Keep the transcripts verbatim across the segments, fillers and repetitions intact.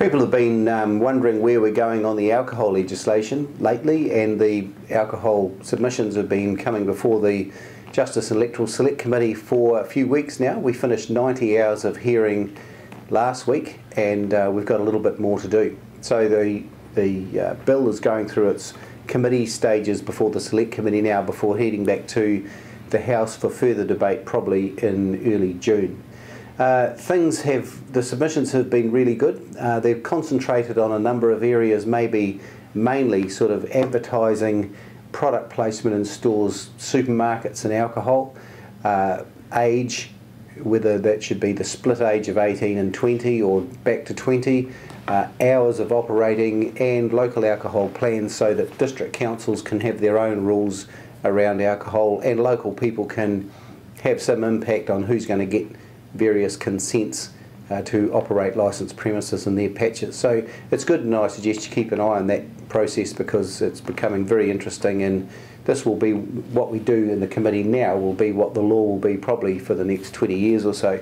People have been um, wondering where we're going on the alcohol legislation lately, and the alcohol submissions have been coming before the Justice and Electoral Select Committee for a few weeks now. We finished ninety hours of hearing last week, and uh, we've got a little bit more to do. So the, the uh, bill is going through its committee stages before the Select Committee now, before heading back to the House for further debate probably in early June. Uh, things have, the submissions have been really good. Uh, they've concentrated on a number of areas, maybe mainly sort of advertising, product placement in stores, supermarkets and alcohol, uh, age, whether that should be the split age of eighteen and twenty or back to twenty, uh, hours of operating and local alcohol plans so that district councils can have their own rules around alcohol and local people can have some impact on who's going to get various consents uh, to operate licensed premises in their patches. So it's good, and I suggest you keep an eye on that process because it's becoming very interesting, and this will be what we do in the committee now will be what the law will be probably for the next twenty years or so.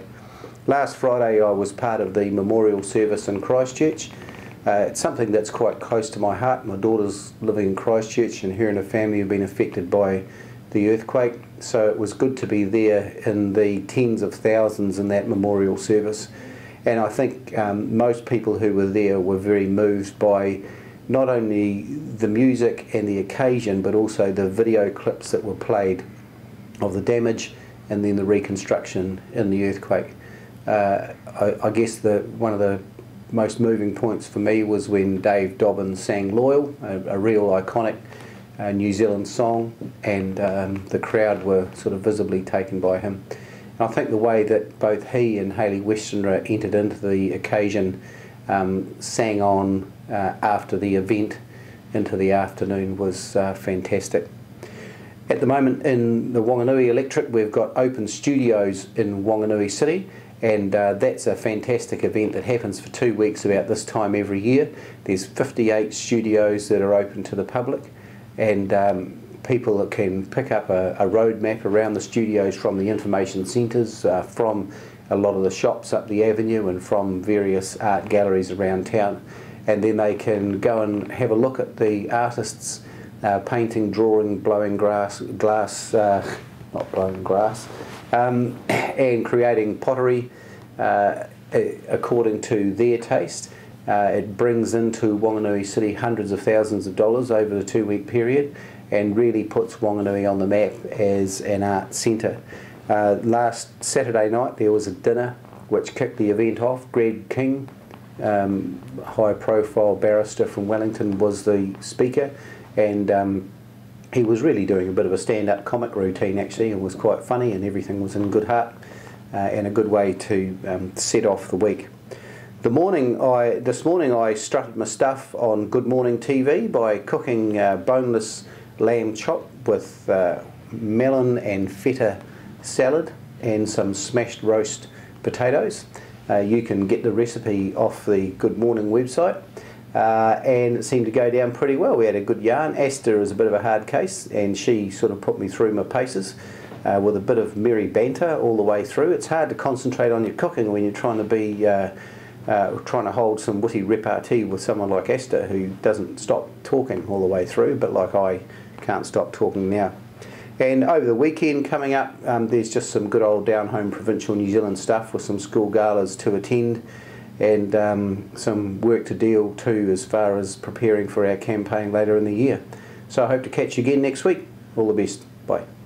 Last Friday I was part of the memorial service in Christchurch. Uh, it's something that's quite close to my heart. My daughter's living in Christchurch and her and her family have been affected by the earthquake, so it was good to be there in the tens of thousands in that memorial service. And I think um, most people who were there were very moved by not only the music and the occasion but also the video clips that were played of the damage and then the reconstruction in the earthquake. Uh, I, I guess the, one of the most moving points for me was when Dave Dobbins sang Loyal, a, a real iconic a New Zealand song, and um, the crowd were sort of visibly taken by him. And I think the way that both he and Hayley Westenra entered into the occasion, um, sang on uh, after the event into the afternoon was uh, fantastic. At the moment in the Whanganui electorate we've got open studios in Whanganui City, and uh, that's a fantastic event that happens for two weeks about this time every year. There's fifty-eight studios that are open to the public, and um, people can pick up a, a road map around the studios from the information centres, uh, from a lot of the shops up the avenue and from various art galleries around town, and then they can go and have a look at the artists uh, painting, drawing, blowing grass, glass, uh, not blowing grass, um, and creating pottery uh, according to their taste. Uh, it brings into Whanganui City hundreds of thousands of dollars over the two-week period and really puts Whanganui on the map as an art centre. Uh, last Saturday night there was a dinner which kicked the event off. Greg King, um, high-profile barrister from Wellington, was the speaker, and um, he was really doing a bit of a stand-up comic routine actually. It was quite funny and everything was in good heart uh, and a good way to um, set off the week. The morning I, this morning I strutted my stuff on Good Morning T V by cooking uh, boneless lamb chop with uh, melon and feta salad and some smashed roast potatoes. Uh, you can get the recipe off the Good Morning website, uh, and it seemed to go down pretty well. We had a good yarn. Esther is a bit of a hard case and she sort of put me through my paces uh, with a bit of merry banter all the way through. It's hard to concentrate on your cooking when you're trying to be uh, Uh, trying to hold some witty repartee with someone like Esther, who doesn't stop talking all the way through, but like I can't stop talking now. And over the weekend coming up, um, there's just some good old down-home provincial New Zealand stuff with some school galas to attend, and um, some work to deal to as far as preparing for our campaign later in the year. So I hope to catch you again next week. All the best. Bye.